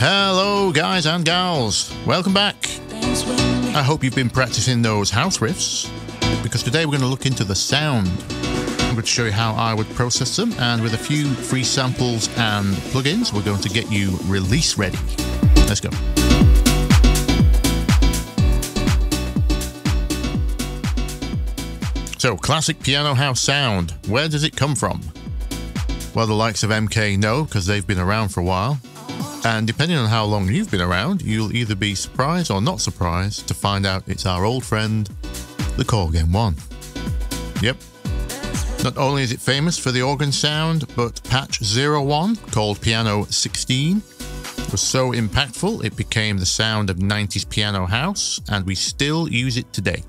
Hello guys and gals, welcome back. I hope you've been practicing those house riffs, because today we're going to look into the sound. I'm going to show you how I would process them, and with a few free samples and plugins we're going to get you release ready. Let's go. So, classic piano house sound, where does it come from? Well, the likes of MK know, because they've been around for a while. And depending on how long you've been around, you'll either be surprised or not surprised to find out it's our old friend, the Core Game 1. Yep. Not only is it famous for the organ sound, but patch 01, called Piano 16, was so impactful it became the sound of 90s piano house, and we still use it today.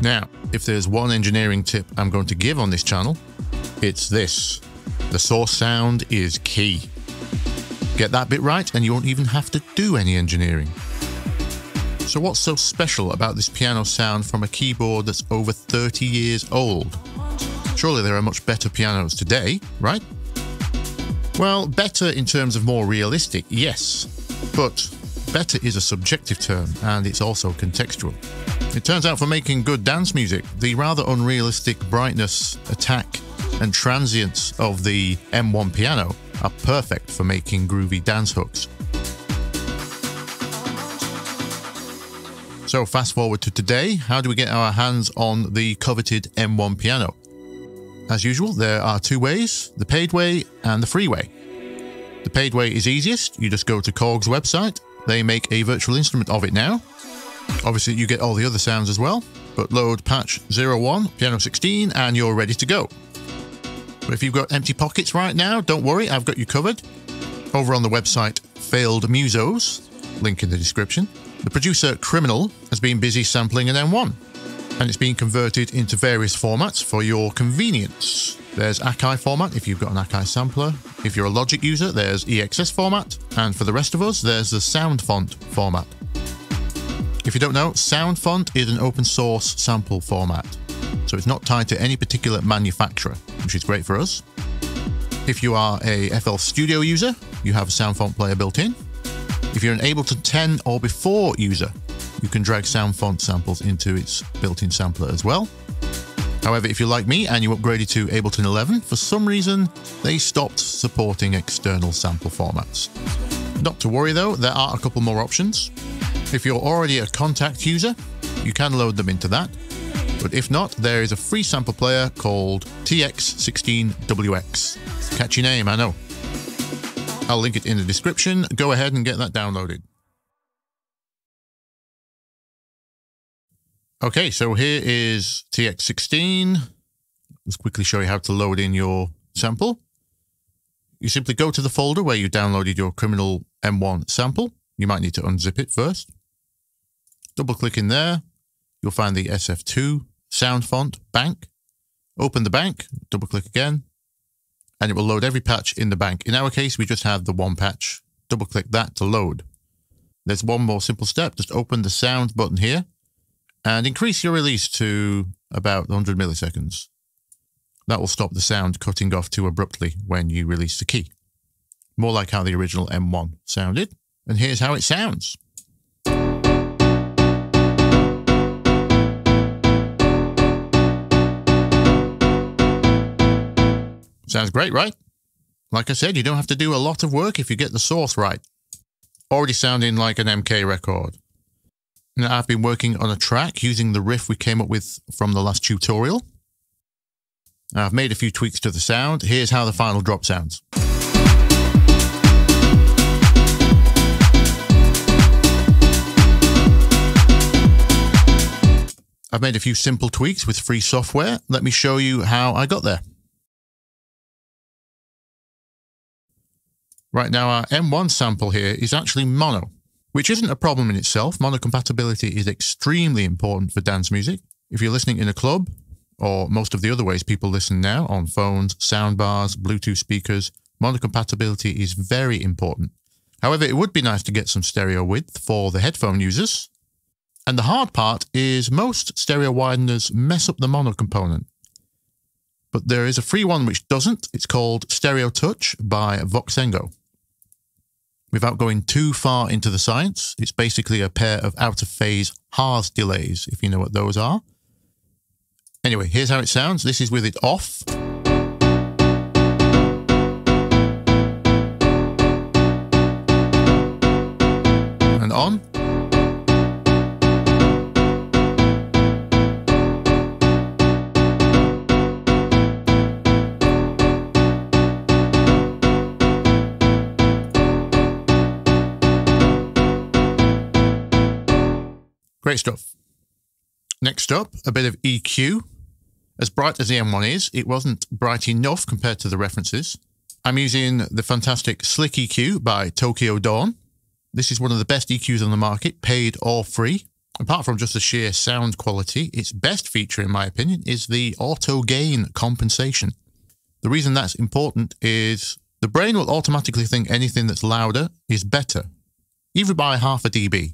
Now, if there's one engineering tip I'm going to give on this channel, it's this. The source sound is key. Get that bit right and you won't even have to do any engineering. So what's so special about this piano sound from a keyboard that's over 30 years old? Surely there are much better pianos today, right? Well, better in terms of more realistic, yes. But better is a subjective term, and it's also contextual. It turns out for making good dance music, the rather unrealistic brightness, attack, and transience of the M1 piano are perfect for making groovy dance hooks. So fast forward to today, how do we get our hands on the coveted M1 piano? As usual, there are two ways, the paid way and the free way. The paid way is easiest, you just go to Korg's website, they make a virtual instrument of it now. Obviously you get all the other sounds as well, but load patch 01, piano 16, and you're ready to go. But if you've got empty pockets right now, don't worry, I've got you covered. Over on the website Failed Musos, link in the description, the producer Criminal has been busy sampling an M1, and it's being converted into various formats for your convenience. There's Akai format if you've got an Akai sampler. If you're a Logic user, there's EXS format, and for the rest of us, there's the Sound Font format. If you don't know, Sound Font is an open source sample format, so it's not tied to any particular manufacturer, which is great for us. If you are a FL Studio user, you have a Sound Font player built in. If you're an Ableton 10 or before user, you can drag Sound Font samples into its built-in sampler as well. However, if you're like me and you upgraded to Ableton 11, for some reason, they stopped supporting external sample formats. Not to worry though, there are a couple more options. If you're already a Kontakt user, you can load them into that. But if not, there is a free sample player called TX16WX. Catchy name, I know. I'll link it in the description. Go ahead and get that downloaded. Okay, so here is TX16. Let's quickly show you how to load in your sample. You simply go to the folder where you downloaded your Criminal M1 sample. You might need to unzip it first. Double click in there. You'll find the SF2 sound font bank. Open the bank, double click again, and it will load every patch in the bank. In our case, we just have the one patch. Double click that to load. There's one more simple step. Just open the sound button here and increase your release to about 100 milliseconds. That will stop the sound cutting off too abruptly when you release the key. More like how the original M1 sounded. And here's how it sounds. Sounds great, right? Like I said, you don't have to do a lot of work if you get the source right. Already sounding like an MK record. Now, I've been working on a track using the riff we came up with from the last tutorial. Now, I've made a few tweaks to the sound. Here's how the final drop sounds. I've made a few simple tweaks with free software. Let me show you how I got there. Right now, our M1 sample here is actually mono, which isn't a problem in itself. Mono compatibility is extremely important for dance music. If you're listening in a club, or most of the other ways people listen now, on phones, soundbars, Bluetooth speakers, mono compatibility is very important. However, it would be nice to get some stereo width for the headphone users. And the hard part is most stereo wideners mess up the mono component. But there is a free one which doesn't. It's called Stereo Touch by Voxengo. Without going too far into the science, it's basically a pair of out-of-phase Haas delays, if you know what those are. Anyway, here's how it sounds. This is with it off. And on. Great stuff. Next up, a bit of EQ. As bright as the M1 is, it wasn't bright enough compared to the references. I'm using the fantastic SlickEQ by Tokyo Dawn. This is one of the best EQs on the market, paid or free. Apart from just the sheer sound quality, its best feature, in my opinion, is the auto gain compensation. The reason that's important is the brain will automatically think anything that's louder is better, even by half a dB.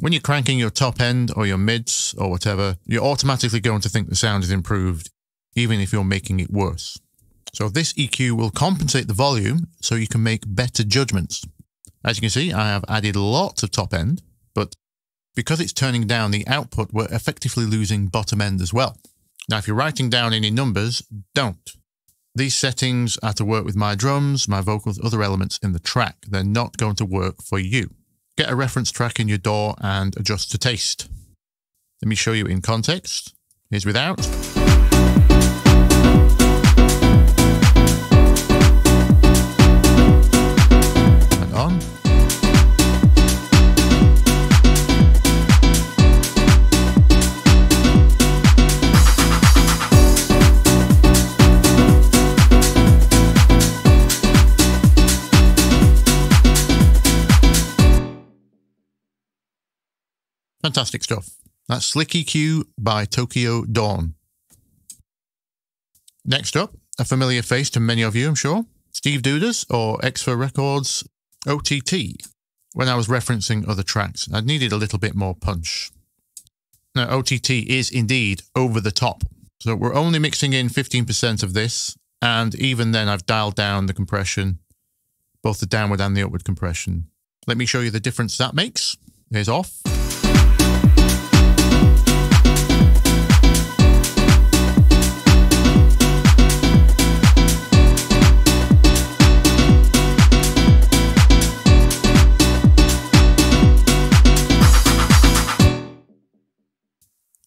When you're cranking your top end or your mids or whatever, you're automatically going to think the sound is improved, even if you're making it worse. So this EQ will compensate the volume so you can make better judgments. As you can see, I have added lots of top end, but because it's turning down the output, we're effectively losing bottom end as well. Now, if you're writing down any numbers, don't. These settings are to work with my drums, my vocals, other elements in the track. They're not going to work for you. Get a reference track in your DAW and adjust to taste. Let me show you in context. Here's without. And on. Fantastic stuff. That's SlickEQ by Tokyo Dawn. Next up, a familiar face to many of you, I'm sure. Steve Dudas, or Xfer Records, OTT. When I was referencing other tracks, I needed a little bit more punch. Now, OTT is indeed over the top. So we're only mixing in 15% of this, and even then I've dialed down the compression, both the downward and the upward compression. Let me show you the difference that makes. Here's off.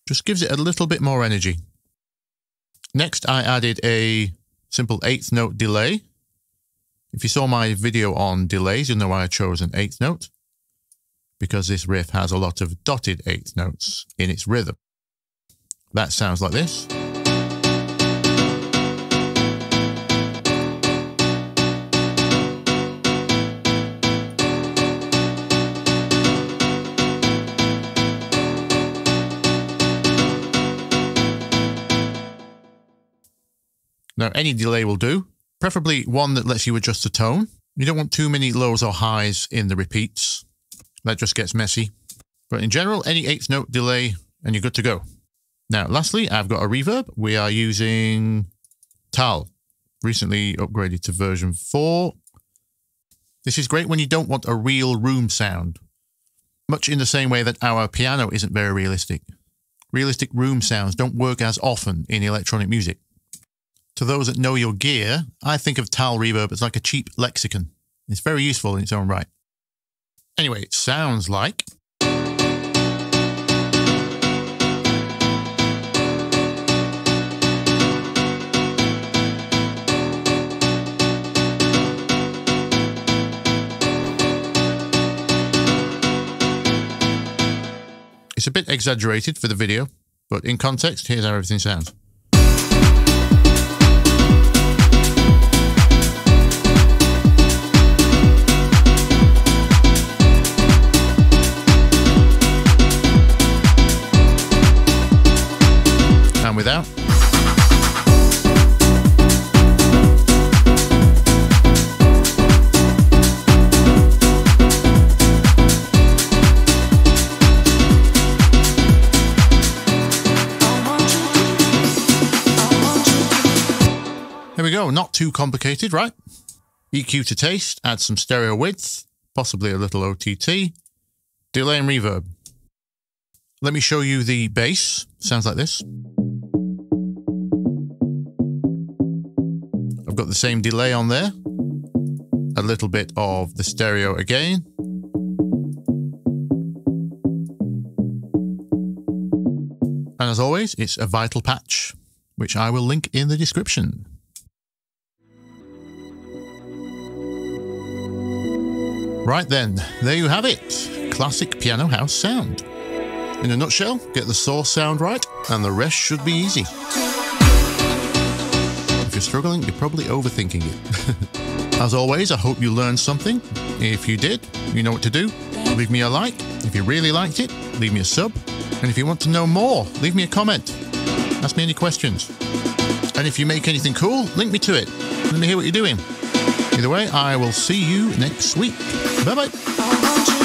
Just gives it a little bit more energy. Next, I added a simple 8th note delay. If you saw my video on delays, you'll know why I chose an 8th note, because this riff has a lot of dotted 8th notes in its rhythm. That sounds like this. Now, any delay will do, preferably one that lets you adjust the tone. You don't want too many lows or highs in the repeats. That just gets messy. But in general, any 8th note delay and you're good to go. Now, lastly, I've got a reverb. We are using TAL, recently upgraded to version 4. This is great when you don't want a real room sound, much in the same way that our piano isn't very realistic. Realistic room sounds don't work as often in electronic music. To those that know your gear, I think of TAL Reverb as like a cheap Lexicon. It's very useful in its own right. Anyway, it sounds like... It's a bit exaggerated for the video, but in context, here's how everything sounds. Without. There we go, not too complicated, right? EQ to taste, add some stereo width, possibly a little OTT, delay and reverb. Let me show you the bass. Sounds like this. I've got the same delay on there. A little bit of the stereo again. And as always, it's a Vital patch, which I will link in the description. Right then, there you have it. Classic piano house sound. In a nutshell, get the source sound right, and the rest should be easy. If you're struggling, you're probably overthinking it. As always, I hope you learned something. If you did, you know what to do. Leave me a like. If you really liked it, leave me a sub. And if you want to know more, leave me a comment. Ask me any questions. And if you make anything cool, link me to it. Let me hear what you're doing. Either way, I will see you next week. Bye-bye.